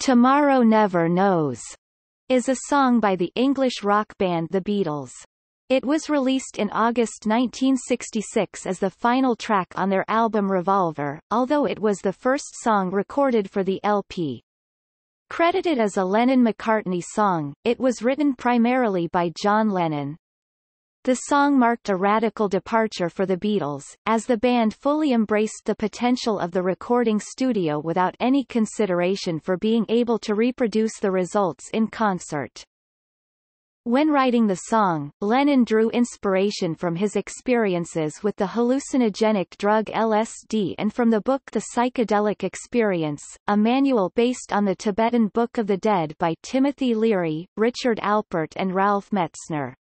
Tomorrow Never Knows is a song by the English rock band The Beatles. It was released in August 1966 as the final track on their album Revolver, although it was the first song recorded for the LP. Credited as a Lennon-McCartney song, it was written primarily by John Lennon. The song marked a radical departure for the Beatles, as the band fully embraced the potential of the recording studio without any consideration for being able to reproduce the results in concert. When writing the song, Lennon drew inspiration from his experiences with the hallucinogenic drug LSD and from the book The Psychedelic Experience, a manual based on the Tibetan Book of the Dead by Timothy Leary, Richard Alpert and Ralph Metzner.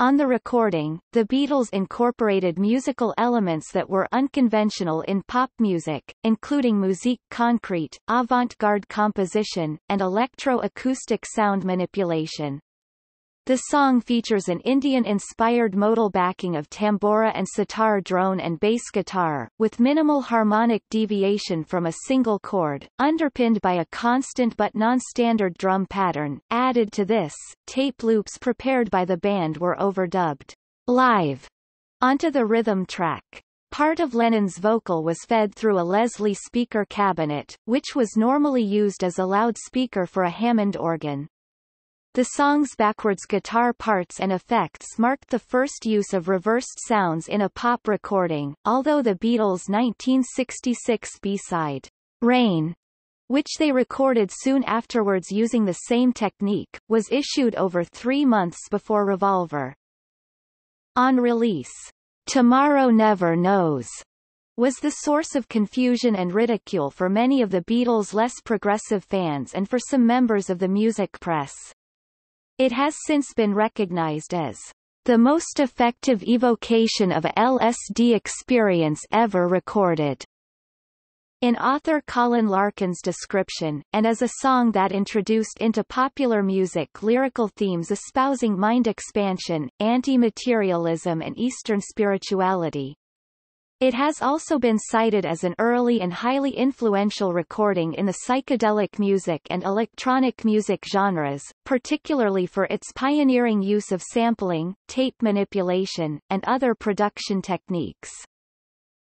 On the recording, the Beatles incorporated musical elements that were unconventional in pop music, including musique concrete, avant-garde composition, and electro-acoustic sound manipulation. The song features an Indian-inspired modal backing of tambora and sitar, drone and bass guitar, with minimal harmonic deviation from a single chord, underpinned by a constant but non-standard drum pattern. Added to this, tape loops prepared by the band were overdubbed live onto the rhythm track. Part of Lennon's vocal was fed through a Leslie speaker cabinet, which was normally used as a loudspeaker for a Hammond organ. The song's backwards guitar parts and effects marked the first use of reversed sounds in a pop recording, although the Beatles' 1966 B-side, Rain, which they recorded soon afterwards using the same technique, was issued over 3 months before Revolver. On release, Tomorrow Never Knows was the source of confusion and ridicule for many of the Beatles' less progressive fans and for some members of the music press. It has since been recognized as the most effective evocation of a LSD experience ever recorded. In author Colin Larkin's description, and as a song that introduced into popular music lyrical themes espousing mind expansion, anti-materialism and Eastern spirituality. It has also been cited as an early and highly influential recording in the psychedelic music and electronic music genres, particularly for its pioneering use of sampling, tape manipulation, and other production techniques.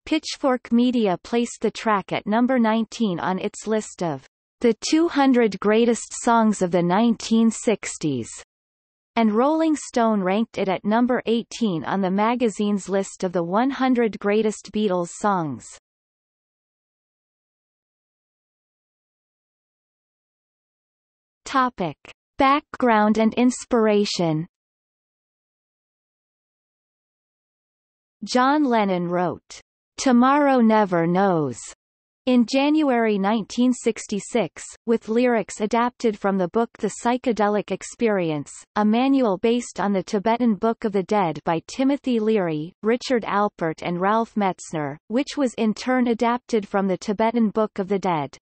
Pitchfork Media placed the track at number 19 on its list of the 200 greatest songs of the 1960s, and Rolling Stone ranked it at number 18 on the magazine's list of the 100 greatest Beatles songs. Topic: Background and inspiration. John Lennon wrote, "Tomorrow Never Knows," in January 1966, with lyrics adapted from the book The Psychedelic Experience, a manual based on the Tibetan Book of the Dead by Timothy Leary, Richard Alpert and Ralph Metzner, which was in turn adapted from the Tibetan Book of the Dead.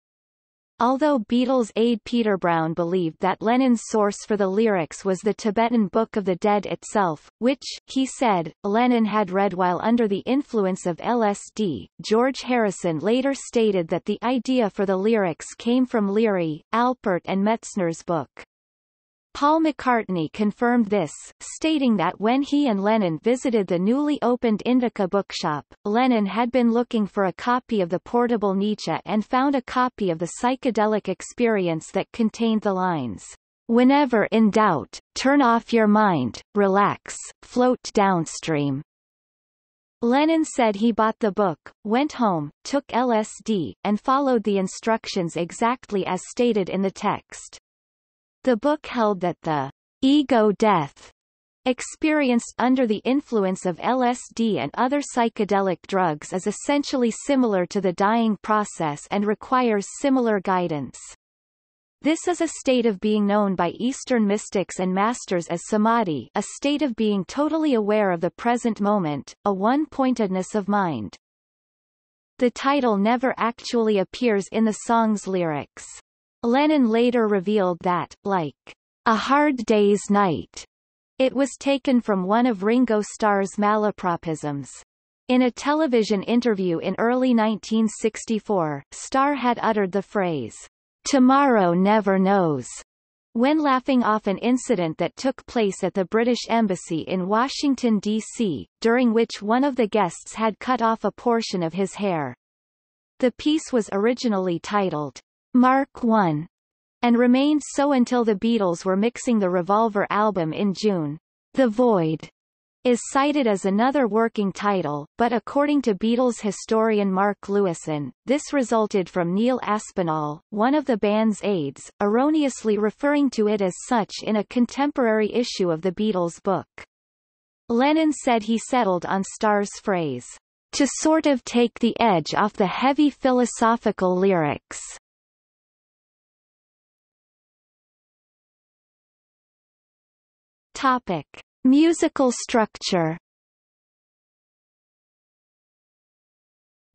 Although Beatles aide Peter Brown believed that Lennon's source for the lyrics was the Tibetan Book of the Dead itself, which, he said, Lennon had read while under the influence of LSD, George Harrison later stated that the idea for the lyrics came from Leary, Alpert and Metzner's book. Paul McCartney confirmed this, stating that when he and Lennon visited the newly opened Indica bookshop, Lennon had been looking for a copy of the Portable Nietzsche and found a copy of the Psychedelic Experience that contained the lines, "Whenever in doubt, turn off your mind, relax, float downstream." Lennon said he bought the book, went home, took LSD, and followed the instructions exactly as stated in the text. The book held that the ego death experienced under the influence of LSD and other psychedelic drugs is essentially similar to the dying process and requires similar guidance. This is a state of being known by Eastern mystics and masters as samadhi, a state of being totally aware of the present moment, a one-pointedness of mind. The title never actually appears in the song's lyrics. Lennon later revealed that, like "A Hard Day's Night," it was taken from one of Ringo Starr's malapropisms. In a television interview in early 1964, Starr had uttered the phrase, Tomorrow Never Knows, when laughing off an incident that took place at the British Embassy in Washington, D.C., during which one of the guests had cut off a portion of his hair. The piece was originally titled, Mark 1, and remained so until the Beatles were mixing the Revolver album in June. The Void is cited as another working title, but according to Beatles historian Mark Lewisohn, this resulted from Neil Aspinall, one of the band's aides, erroneously referring to it as such in a contemporary issue of the Beatles book. Lennon said he settled on Starr's phrase, to sort of take the edge off the heavy philosophical lyrics. Topic. Musical structure.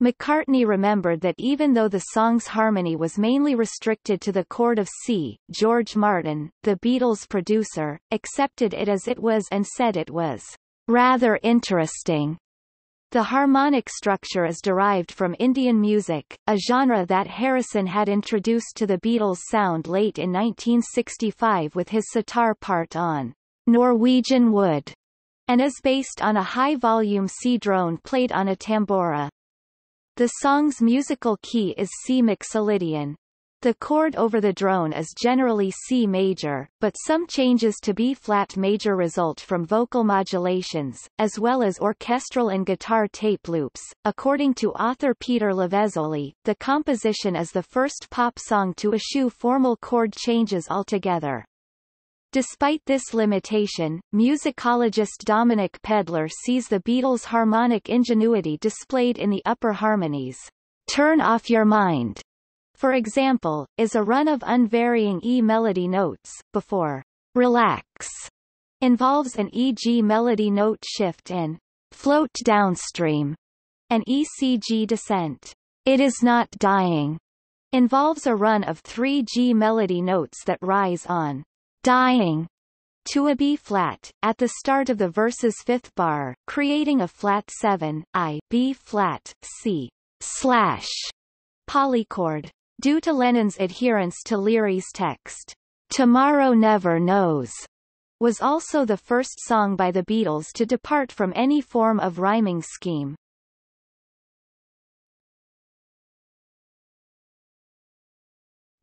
McCartney remembered that even though the song's harmony was mainly restricted to the chord of C, George Martin, the Beatles' producer, accepted it as it was and said it was rather interesting. The harmonic structure is derived from Indian music, a genre that Harrison had introduced to the Beatles' sound late in 1965 with his sitar part on Norwegian Wood, and is based on a high-volume C drone played on a tambora. The song's musical key is C mixolydian. The chord over the drone is generally C major, but some changes to B-flat major result from vocal modulations, as well as orchestral and guitar tape loops. According to author Peter Lavezzoli, the composition is the first pop song to eschew formal chord changes altogether. Despite this limitation, musicologist Dominic Pedler sees the Beatles' harmonic ingenuity displayed in the upper harmonies. Turn Off Your Mind, for example, is a run of unvarying E melody notes, before Relax involves an E-G melody note shift and Float Downstream, an E-C-G descent. It Is Not Dying involves a run of three G melody notes that rise on Dying to a B-flat, at the start of the verse's fifth bar, creating a flat 7, I, B-flat, C, / polychord. Due to Lennon's adherence to Leary's text, Tomorrow Never Knows was also the first song by the Beatles to depart from any form of rhyming scheme.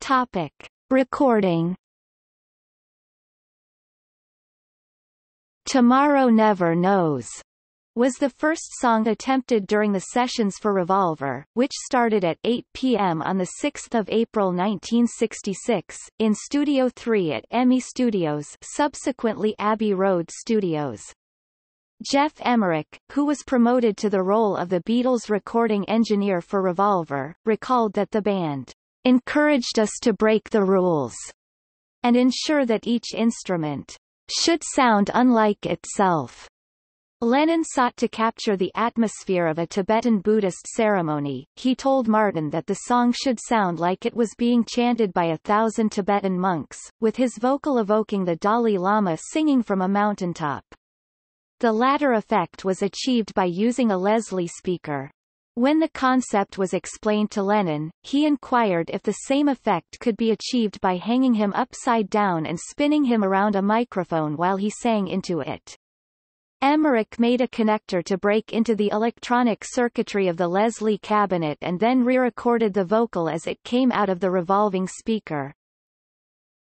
Topic. Recording. Tomorrow Never Knows was the first song attempted during the sessions for Revolver, which started at 8 p.m. on 6 April 1966, in Studio 3 at EMI Studios, subsequently Abbey Road Studios. Jeff Emerick, who was promoted to the role of the Beatles' recording engineer for Revolver, recalled that the band encouraged us to break the rules and ensure that each instrument should sound unlike itself. Lennon sought to capture the atmosphere of a Tibetan Buddhist ceremony. He told Martin that the song should sound like it was being chanted by 1,000 Tibetan monks, with his vocal evoking the Dalai Lama singing from a mountaintop. The latter effect was achieved by using a Leslie speaker. When the concept was explained to Lennon, he inquired if the same effect could be achieved by hanging him upside down and spinning him around a microphone while he sang into it. Emerick made a connector to break into the electronic circuitry of the Leslie cabinet and then re-recorded the vocal as it came out of the revolving speaker.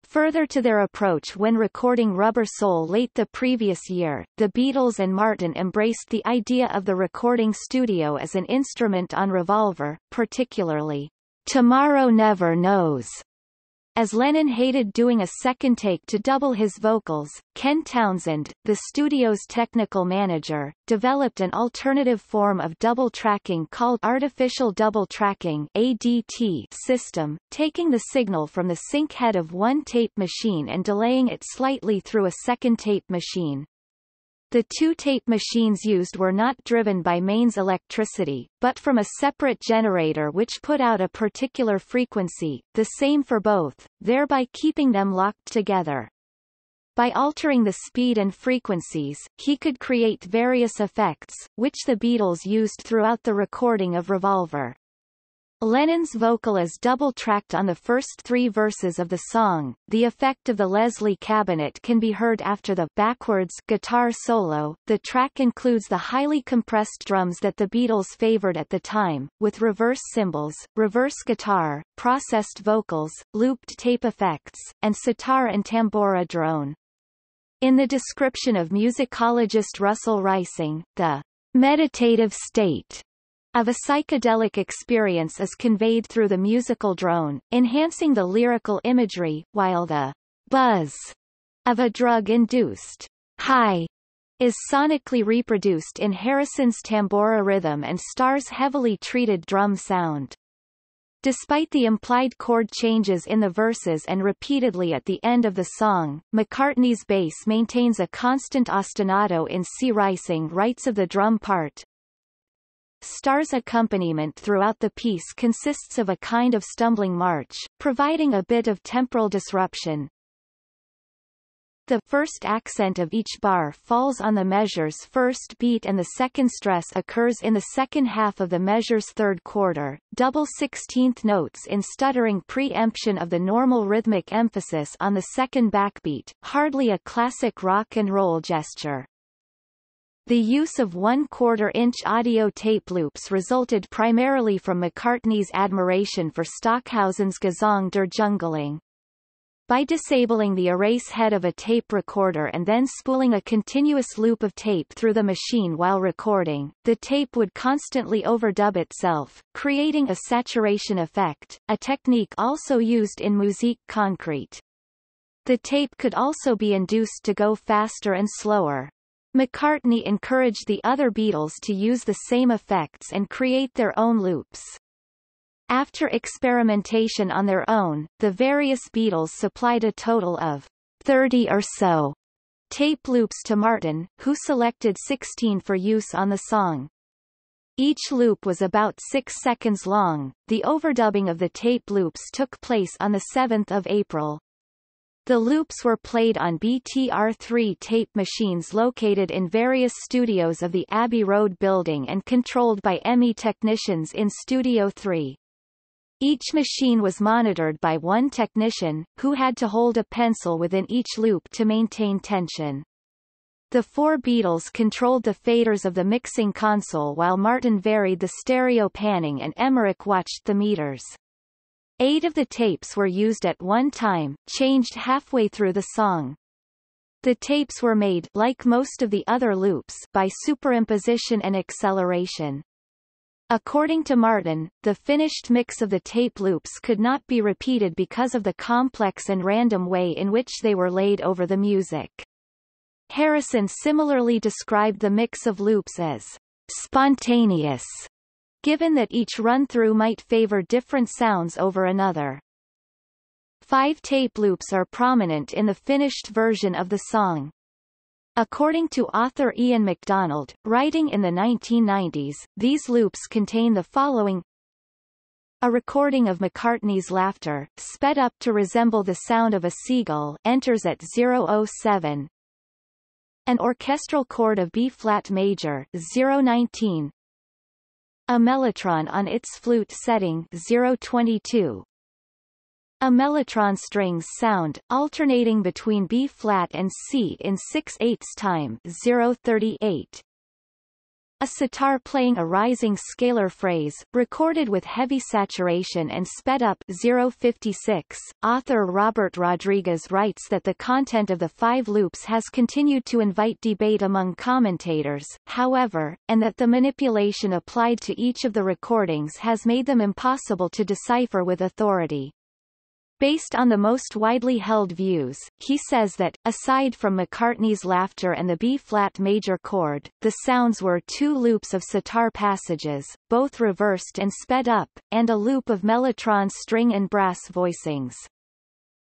Further to their approach when recording Rubber Soul late the previous year, the Beatles and Martin embraced the idea of the recording studio as an instrument on Revolver, particularly, Tomorrow Never Knows. As Lennon hated doing a second take to double his vocals, Ken Townsend, the studio's technical manager, developed an alternative form of double tracking called artificial double tracking (ADT) system, taking the signal from the sync head of one tape machine and delaying it slightly through a second tape machine. The two tape machines used were not driven by mains electricity, but from a separate generator which put out a particular frequency, the same for both, thereby keeping them locked together. By altering the speed and frequencies, he could create various effects, which the Beatles used throughout the recording of Revolver. Lennon's vocal is double-tracked on the first three verses of the song. The effect of the Leslie cabinet can be heard after the backwards guitar solo. The track includes the highly compressed drums that the Beatles favored at the time, with reverse cymbals, reverse guitar, processed vocals, looped tape effects, and sitar and tambora drone. In the description of musicologist Russell Reising, the meditative state of a psychedelic experience is conveyed through the musical drone, enhancing the lyrical imagery, while the buzz of a drug-induced high is sonically reproduced in Harrison's tambora rhythm and Starr's heavily treated drum sound. Despite the implied chord changes in the verses and repeatedly at the end of the song, McCartney's bass maintains a constant ostinato. In C. Reising writes of the drum part, Starr's accompaniment throughout the piece consists of a kind of stumbling march, providing a bit of temporal disruption. The first accent of each bar falls on the measure's first beat and the second stress occurs in the second half of the measure's third quarter, double 16th notes in stuttering preemption of the normal rhythmic emphasis on the second backbeat, hardly a classic rock and roll gesture. The use of 1/4-inch audio tape loops resulted primarily from McCartney's admiration for Stockhausen's Gesang der Jünglinge. By disabling the erase head of a tape recorder and then spooling a continuous loop of tape through the machine while recording, the tape would constantly overdub itself, creating a saturation effect, a technique also used in musique concrète. The tape could also be induced to go faster and slower. McCartney encouraged the other Beatles to use the same effects and create their own loops. After experimentation on their own, the various Beatles supplied a total of 30 or so tape loops to Martin, who selected 16 for use on the song. Each loop was about 6 seconds long. The overdubbing of the tape loops took place on the 7th of April. The loops were played on BTR-3 tape machines located in various studios of the Abbey Road building and controlled by EMI technicians in Studio 3. Each machine was monitored by one technician, who had to hold a pencil within each loop to maintain tension. The four Beatles controlled the faders of the mixing console while Martin varied the stereo panning and Emerick watched the meters. 8 of the tapes were used at one time, changed halfway through the song. The tapes were made, like most of the other loops, by superimposition and acceleration. According to Martin, the finished mix of the tape loops could not be repeated because of the complex and random way in which they were laid over the music. Harrison similarly described the mix of loops as spontaneous, given that each run-through might favor different sounds over another. 5 tape loops are prominent in the finished version of the song. According to author Ian MacDonald, writing in the 1990s, these loops contain the following: a recording of McCartney's laughter, sped up to resemble the sound of a seagull, enters at 0:07. An orchestral chord of B-flat major, 0:19. A mellotron on its flute setting, 0:22. A mellotron strings sound, alternating between B-flat and C in 6/8 time, 0:38. A sitar playing a rising scalar phrase, recorded with heavy saturation and sped up, 0:56. Author Robert Rodriguez writes that the content of the 5 loops has continued to invite debate among commentators, however, and that the manipulation applied to each of the recordings has made them impossible to decipher with authority. Based on the most widely held views, he says that, aside from McCartney's laughter and the B-flat major chord, the sounds were 2 loops of sitar passages, both reversed and sped up, and a loop of mellotron string and brass voicings.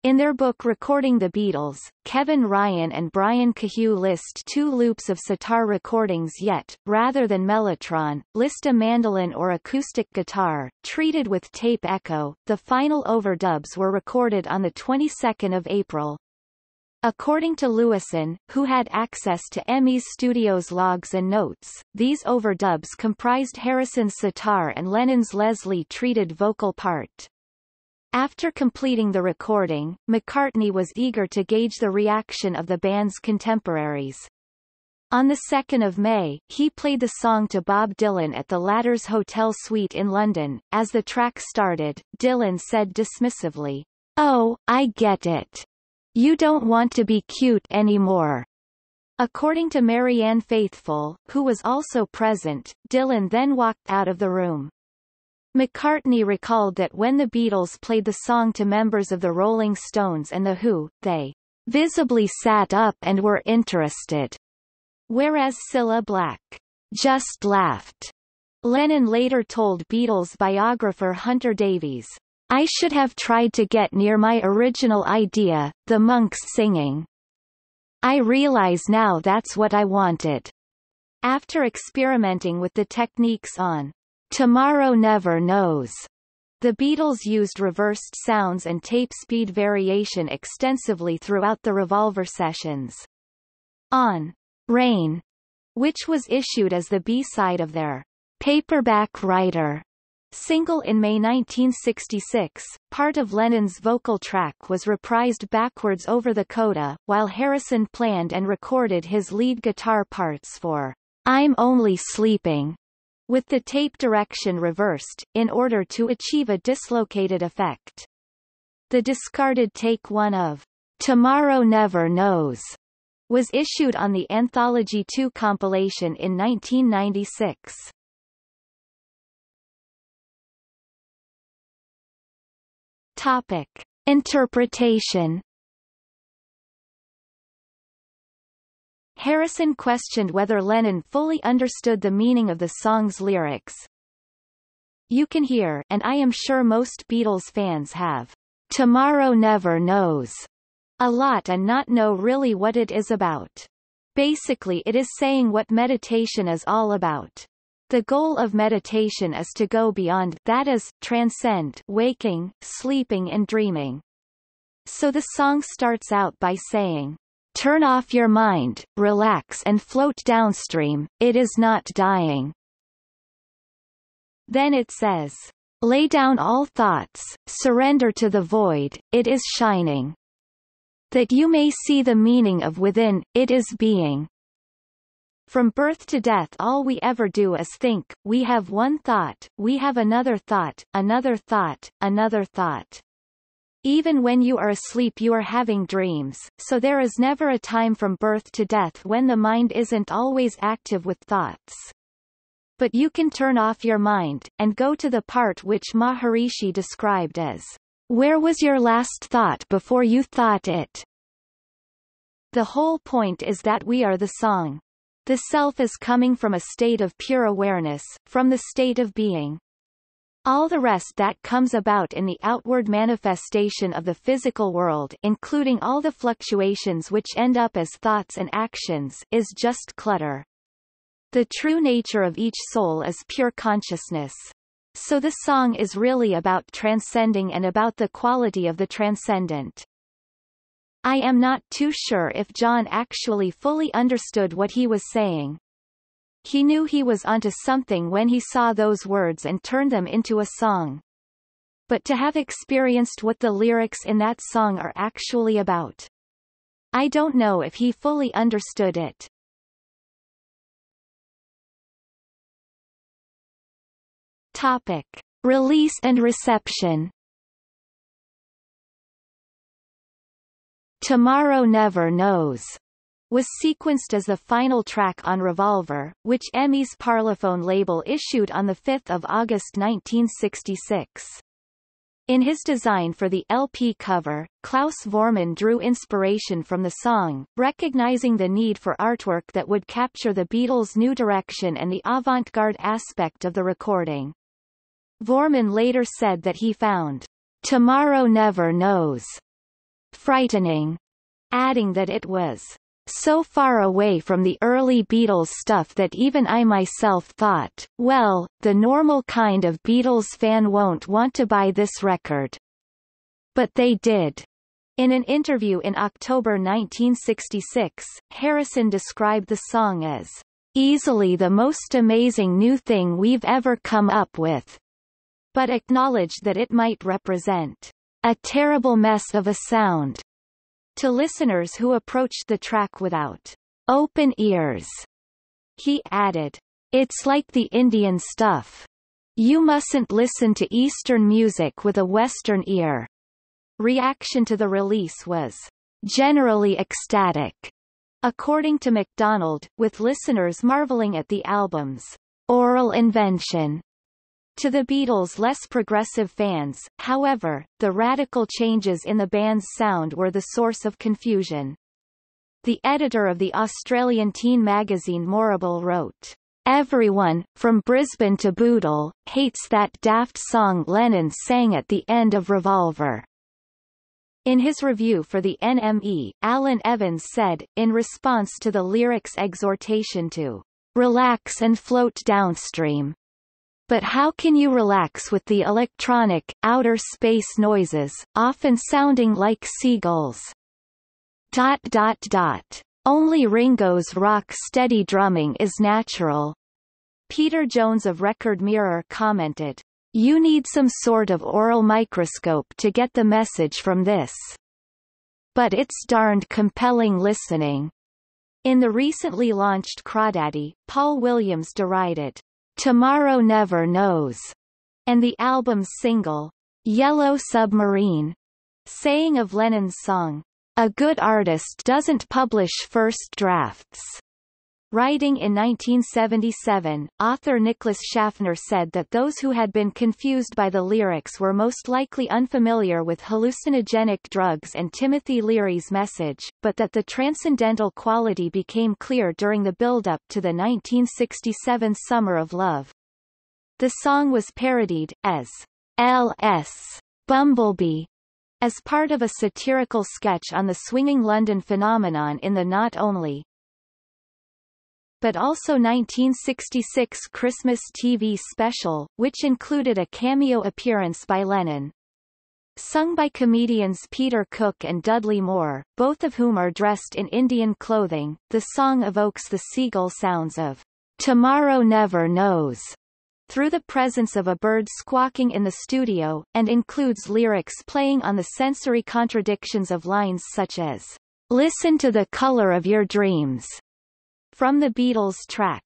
In their book Recording the Beatles, Kevin Ryan and Brian Kahyu list 2 loops of sitar recordings yet, rather than mellotron, list a mandolin or acoustic guitar, treated with tape echo. The final overdubs were recorded on the 22nd of April. According to Lewisohn, who had access to EMI Studios logs and notes, these overdubs comprised Harrison's sitar and Lennon's Leslie-treated vocal part. After completing the recording, McCartney was eager to gauge the reaction of the band's contemporaries. On 2 May, he played the song to Bob Dylan at the latter's hotel suite in London. As the track started, Dylan said dismissively, "Oh, I get it. You don't want to be cute anymore." According to Marianne Faithfull, who was also present, Dylan then walked out of the room. McCartney recalled that when the Beatles played the song to members of the Rolling Stones and The Who, they visibly sat up and were interested, whereas Cilla Black just laughed. Lennon later told Beatles biographer Hunter Davies, "I should have tried to get near my original idea, the monks singing. I realize now that's what I wanted." After experimenting with the techniques on Tomorrow Never Knows, the Beatles used reversed sounds and tape speed variation extensively throughout the Revolver sessions. On Rain, which was issued as the B-side of their Paperback Writer single in May 1966, part of Lennon's vocal track was reprised backwards over the coda, while Harrison planned and recorded his lead guitar parts for I'm Only Sleeping, with the tape direction reversed, in order to achieve a dislocated effect. The discarded take one of Tomorrow Never Knows was issued on the Anthology 2 compilation in 1996. Topic: Interpretation. Harrison questioned whether Lennon fully understood the meaning of the song's lyrics. You can hear, and I am sure most Beatles fans have, Tomorrow Never Knows a lot and not know really what it is about. Basically it is saying what meditation is all about. The goal of meditation is to go beyond, that is, transcend, waking, sleeping and dreaming. So the song starts out by saying, "Turn off your mind, relax and float downstream, it is not dying." Then it says, "Lay down all thoughts, surrender to the void, it is shining. That you may see the meaning of within, it is being." From birth to death all we ever do is think. We have one thought, we have another thought, another thought, another thought. Even when you are asleep you are having dreams, so there is never a time from birth to death when the mind isn't always active with thoughts. But you can turn off your mind, and go to the part which Maharishi described as, "Where was your last thought before you thought it?" The whole point is that we are the song. The self is coming from a state of pure awareness, from the state of being. All the rest that comes about in the outward manifestation of the physical world, including all the fluctuations which end up as thoughts and actions, is just clutter. The true nature of each soul is pure consciousness. So the song is really about transcending and about the quality of the transcendent. I am not too sure if John actually fully understood what he was saying. He knew he was onto something when he saw those words and turned them into a song. But to have experienced what the lyrics in that song are actually about, I don't know if he fully understood it. Topic: Release and reception. Tomorrow Never Knows was sequenced as the final track on Revolver, which EMI's Parlophone label issued on 5 August 1966. In his design for the LP cover, Klaus Voormann drew inspiration from the song, recognizing the need for artwork that would capture the Beatles' new direction and the avant-garde aspect of the recording. Voormann later said that he found Tomorrow Never Knows frightening, adding that it was so far away from the early Beatles stuff that even I myself thought, well, the normal kind of Beatles fan won't want to buy this record. But they did. In an interview in October 1966, Harrison described the song as easily the most amazing new thing we've ever come up with, but acknowledged that it might represent a terrible mess of a sound to listeners who approached the track without open ears. He added, "It's like the Indian stuff. You mustn't listen to Eastern music with a Western ear." Reaction to the release was generally ecstatic, according to MacDonald, with listeners marveling at the album's oral invention. To the Beatles' less progressive fans, however, the radical changes in the band's sound were the source of confusion. The editor of the Australian teen magazine Morrible wrote, "Everyone, from Brisbane to Bootle, hates that daft song Lennon sang at the end of Revolver." In his review for the NME, Alan Evans said, in response to the lyrics' exhortation to relax and float downstream, "But how can you relax with the electronic, outer space noises, often sounding like seagulls? ... Only Ringo's rock-steady drumming is natural." Peter Jones of Record Mirror commented, "You need some sort of oral microscope to get the message from this. But it's darned compelling listening." In the recently launched Crawdaddy, Paul Williams derided, "Tomorrow Never Knows," and the album's single, Yellow Submarine, saying of Lennon's song, "A good artist doesn't publish first drafts." Writing in 1977, author Nicholas Schaffner said that those who had been confused by the lyrics were most likely unfamiliar with hallucinogenic drugs and Timothy Leary's message, but that the transcendental quality became clear during the build-up to the 1967 Summer of Love. The song was parodied as L.S. Bumblebee, as part of a satirical sketch on the swinging London phenomenon in the Not Only but also 1966 Christmas TV special, which included a cameo appearance by Lennon. Sung by comedians Peter Cook and Dudley Moore, both of whom are dressed in Indian clothing, the song evokes the seagull sounds of Tomorrow Never Knows, through the presence of a bird squawking in the studio, and includes lyrics playing on the sensory contradictions of lines such as, "Listen to the color of your dreams," from the Beatles' track.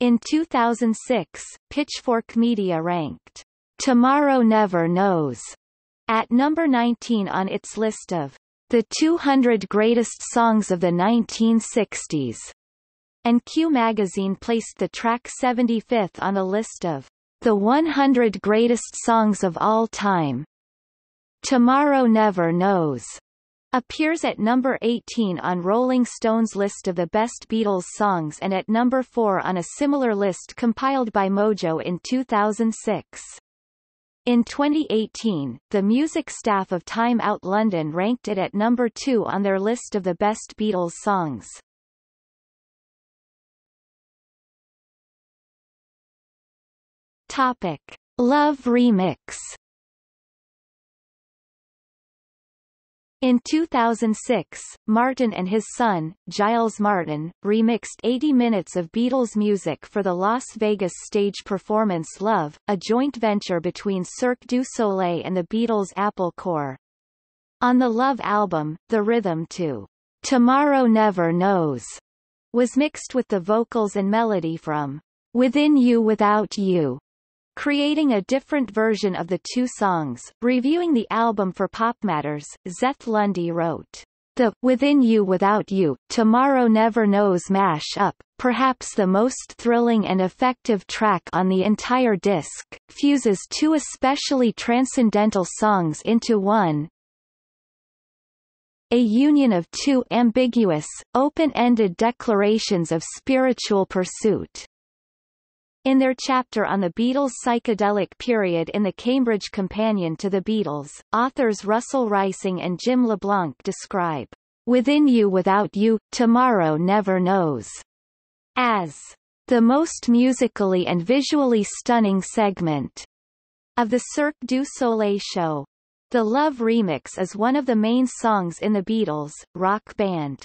In 2006, Pitchfork Media ranked Tomorrow Never Knows at number 19 on its list of the 200 greatest songs of the 1960s, and Q Magazine placed the track 75th on a list of the 100 greatest songs of all time. Tomorrow Never Knows appears at number 18 on Rolling Stone's list of the best Beatles songs and at number 4 on a similar list compiled by Mojo in 2006. In 2018, the music staff of Time Out London ranked it at number 2 on their list of the best Beatles songs. Topic: Love Remix. In 2006, Martin and his son, Giles Martin, remixed 80 minutes of Beatles music for the Las Vegas stage performance Love, a joint venture between Cirque du Soleil and the Beatles' Apple Corps. On the Love album, the rhythm to Tomorrow Never Knows was mixed with the vocals and melody from Within You Without You, creating a different version of the two songs. Reviewing the album for Pop Matters, Zeth Lundy wrote, "The Within You Without You, Tomorrow Never Knows mash-up, perhaps the most thrilling and effective track on the entire disc, fuses two especially transcendental songs into one. A union of two ambiguous, open-ended declarations of spiritual pursuit." In their chapter on the Beatles' psychedelic period in the Cambridge Companion to the Beatles, authors Russell Reising and Jim LeBlanc describe Within You Without You, Tomorrow Never Knows as the most musically and visually stunning segment of the Cirque du Soleil show. The Love Remix is one of the main songs in The Beatles, Rock Band.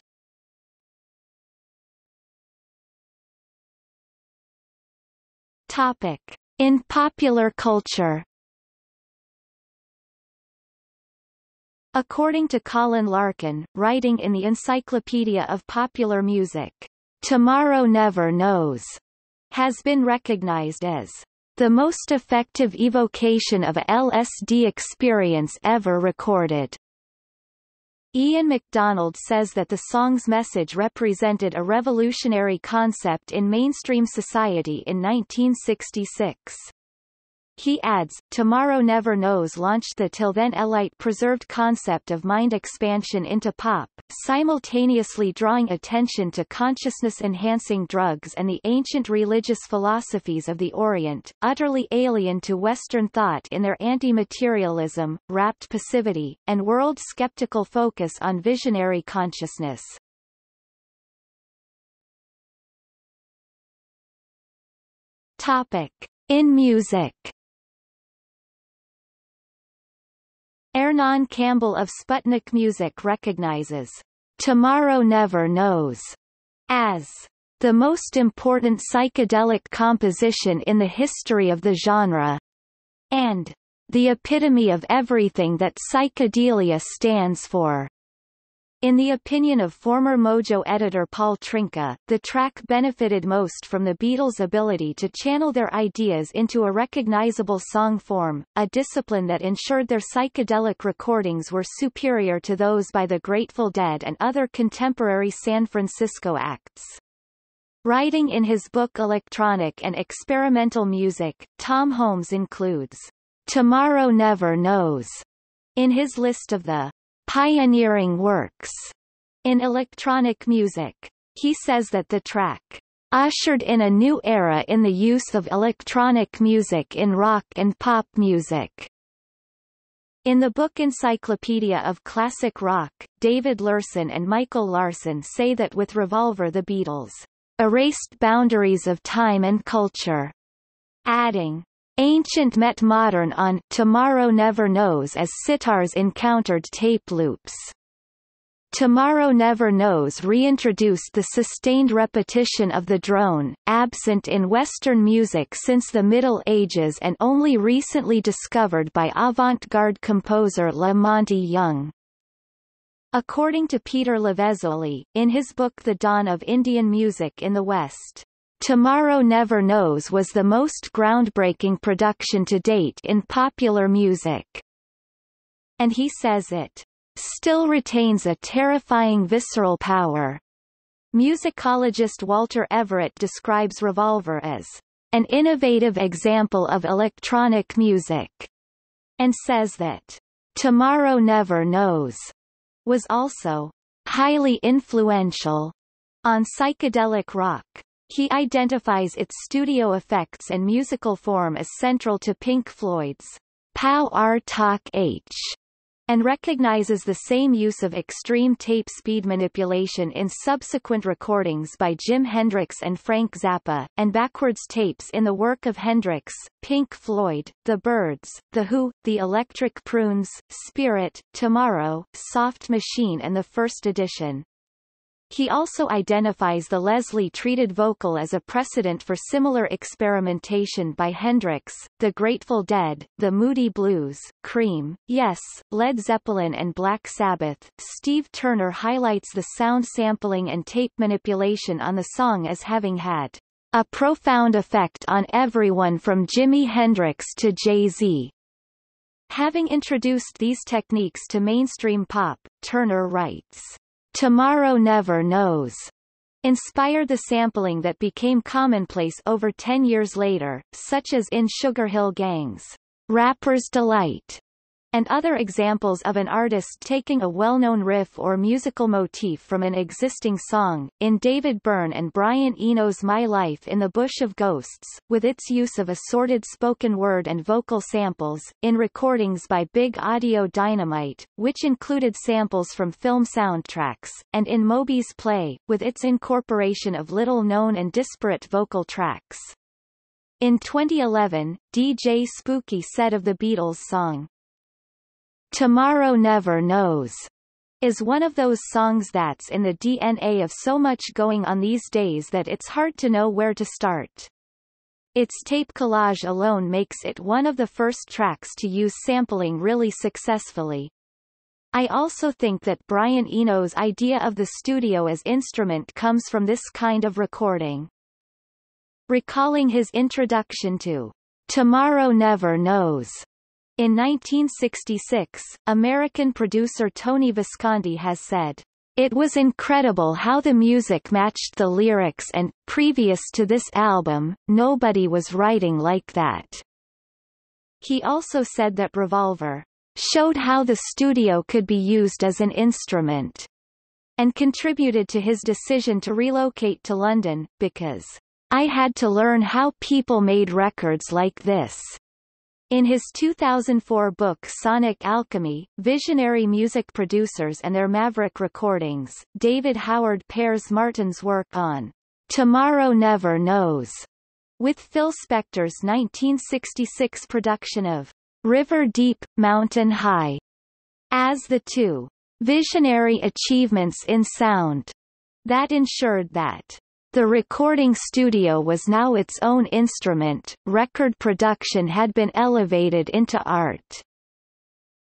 Topic: In popular culture. According to Colin Larkin, writing in the Encyclopedia of Popular Music, "Tomorrow Never Knows" has been recognized as the most effective evocation of a LSD experience ever recorded. Ian MacDonald says that the song's message represented a revolutionary concept in mainstream society in 1966. He adds, Tomorrow Never Knows launched the till-then elite-preserved concept of mind expansion into pop, simultaneously drawing attention to consciousness-enhancing drugs and the ancient religious philosophies of the Orient, utterly alien to Western thought in their anti-materialism, rapt passivity, and world-skeptical focus on visionary consciousness. Topic: In music. Ernan Campbell of Sputnik Music recognizes Tomorrow Never Knows as the most important psychedelic composition in the history of the genre, and the epitome of everything that psychedelia stands for. In the opinion of former Mojo editor Paul Trinka, the track benefited most from the Beatles' ability to channel their ideas into a recognizable song form, a discipline that ensured their psychedelic recordings were superior to those by the Grateful Dead and other contemporary San Francisco acts. Writing in his book Electronic and Experimental Music, Tom Holmes includes Tomorrow Never Knows in his list of the pioneering works in electronic music. He says that the track ushered in a new era in the use of electronic music in rock and pop music. In the book Encyclopedia of Classic Rock, David Lurson and Michael Larson say that with Revolver the Beatles erased boundaries of time and culture, adding ancient met modern on Tomorrow Never Knows as sitars encountered tape loops. Tomorrow Never Knows reintroduced the sustained repetition of the drone, absent in Western music since the Middle Ages and only recently discovered by avant-garde composer Le Monte Young. According to Peter Lavezzoli, in his book The Dawn of Indian Music in the West, Tomorrow Never Knows was the most groundbreaking production to date in popular music. And he says it still retains a terrifying visceral power. Musicologist Walter Everett describes Revolver as an innovative example of electronic music, and says that Tomorrow Never Knows was also highly influential on psychedelic rock. He identifies its studio effects and musical form as central to Pink Floyd's Power Talk H, and recognizes the same use of extreme tape speed manipulation in subsequent recordings by Jim Hendrix and Frank Zappa, and backwards tapes in the work of Hendrix, Pink Floyd, The Byrds, The Who, The Electric Prunes, Spirit, Tomorrow, Soft Machine and the First Edition. He also identifies the Leslie-treated vocal as a precedent for similar experimentation by Hendrix, The Grateful Dead, The Moody Blues, Cream, Yes, Led Zeppelin and Black Sabbath. Steve Turner highlights the sound sampling and tape manipulation on the song as having had a profound effect on everyone from Jimi Hendrix to Jay-Z. Having introduced these techniques to mainstream pop, Turner writes, Tomorrow Never Knows inspired the sampling that became commonplace over 10 years later, such as in Sugar Hill Gang's Rapper's Delight, and other examples of an artist taking a well-known riff or musical motif from an existing song, in David Byrne and Brian Eno's My Life in the Bush of Ghosts, with its use of assorted spoken word and vocal samples, in recordings by Big Audio Dynamite, which included samples from film soundtracks, and in Moby's Play, with its incorporation of little-known and disparate vocal tracks. In 2011, DJ Spooky said of the Beatles' song, Tomorrow Never Knows is one of those songs that's in the DNA of so much going on these days that it's hard to know where to start. Its tape collage alone makes it one of the first tracks to use sampling really successfully. I also think that Brian Eno's idea of the studio as instrument comes from this kind of recording. Recalling his introduction to Tomorrow Never Knows in 1966, American producer Tony Visconti has said, "It was incredible how the music matched the lyrics and, previous to this album, nobody was writing like that." He also said that Revolver showed how the studio could be used as an instrument, and contributed to his decision to relocate to London, because I had to learn how people made records like this. In his 2004 book Sonic Alchemy, Visionary Music Producers and Their Maverick Recordings, David Howard pairs Martin's work on Tomorrow Never Knows with Phil Spector's 1966 production of River Deep, Mountain High, as the two visionary achievements in sound that ensured that the recording studio was now its own instrument, record production had been elevated into art.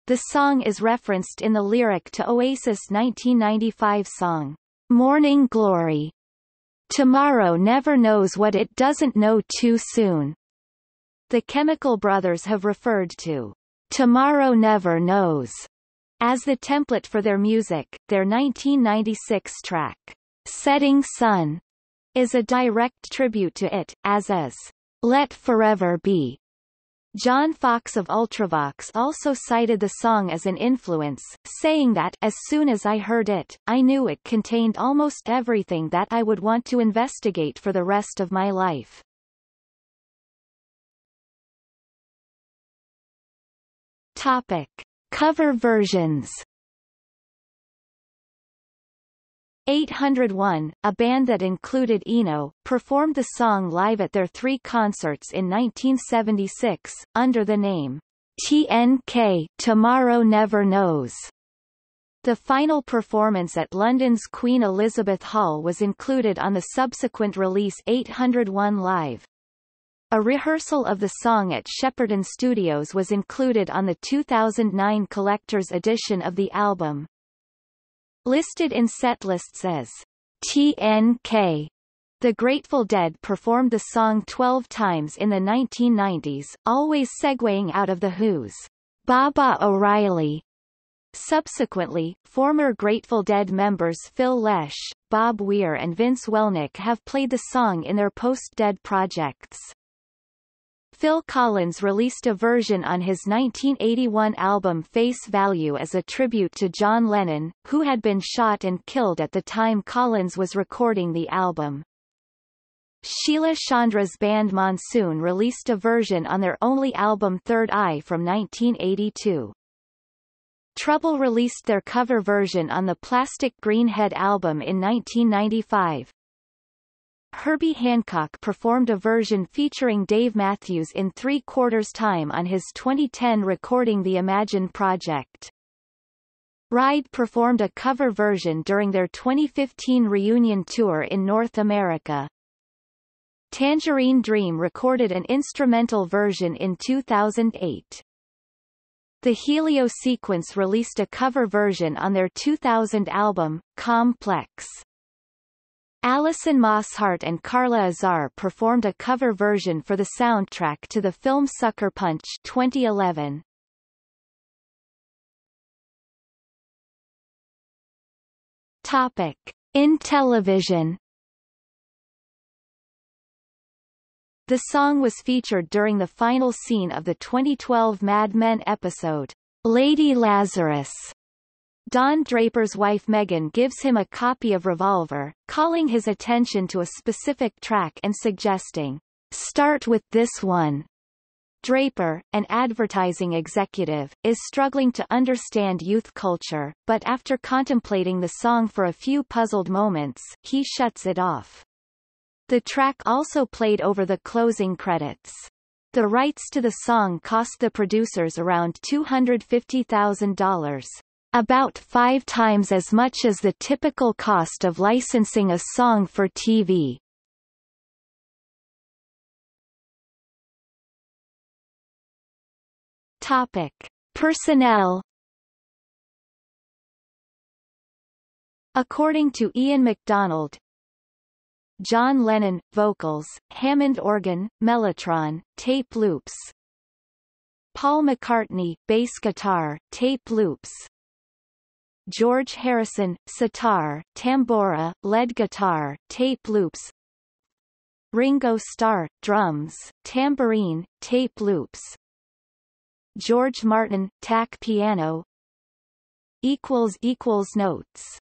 The song is referenced in the lyric to Oasis' 1995 song, Morning Glory. Tomorrow never knows what it doesn't know too soon. The Chemical Brothers have referred to Tomorrow Never Knows as the template for their music. Their 1996 track, Setting Sun, is a direct tribute to it, as is Let Forever Be. John Fox of Ultravox also cited the song as an influence, saying that, as soon as I heard it, I knew it contained almost everything that I would want to investigate for the rest of my life. Topic. Cover versions. 801, a band that included Eno, performed the song live at their three concerts in 1976, under the name TNK, Tomorrow Never Knows. The final performance at London's Queen Elizabeth Hall was included on the subsequent release 801 Live. A rehearsal of the song at Shepperton Studios was included on the 2009 collector's edition of the album. Listed in setlists as TNK, The Grateful Dead performed the song 12 times in the 1990s, always segueing out of The Who's Baba O'Reilly. Subsequently, former Grateful Dead members Phil Lesh, Bob Weir and Vince Welnick have played the song in their post-Dead projects. Phil Collins released a version on his 1981 album Face Value as a tribute to John Lennon, who had been shot and killed at the time Collins was recording the album. Sheila Chandra's band Monsoon released a version on their only album Third Eye from 1982. Trouble released their cover version on the Plastic Greenhead album in 1995. Herbie Hancock performed a version featuring Dave Matthews in three-quarters time on his 2010 recording The Imagine Project. Ride performed a cover version during their 2015 reunion tour in North America. Tangerine Dream recorded an instrumental version in 2008. The Helio Sequence released a cover version on their 2000 album, Complex. Alison Mosshart and Carla Azar performed a cover version for the soundtrack to the film Sucker Punch 2011. Topic. In television. The song was featured during the final scene of the 2012 Mad Men episode, Lady Lazarus. Don Draper's wife Megan gives him a copy of Revolver, calling his attention to a specific track and suggesting, "Start with this one." Draper, an advertising executive, is struggling to understand youth culture, but after contemplating the song for a few puzzled moments, he shuts it off. The track also played over the closing credits. The rights to the song cost the producers around $250,000, about 5 times as much as the typical cost of licensing a song for TV. Topic: Personnel. According to Ian MacDonald, John Lennon, vocals, Hammond organ, mellotron, tape loops. Paul McCartney, bass guitar, tape loops. George Harrison, sitar, tambora, lead guitar, tape loops. Ringo Starr, drums, tambourine, tape loops. George Martin, tack piano. Notes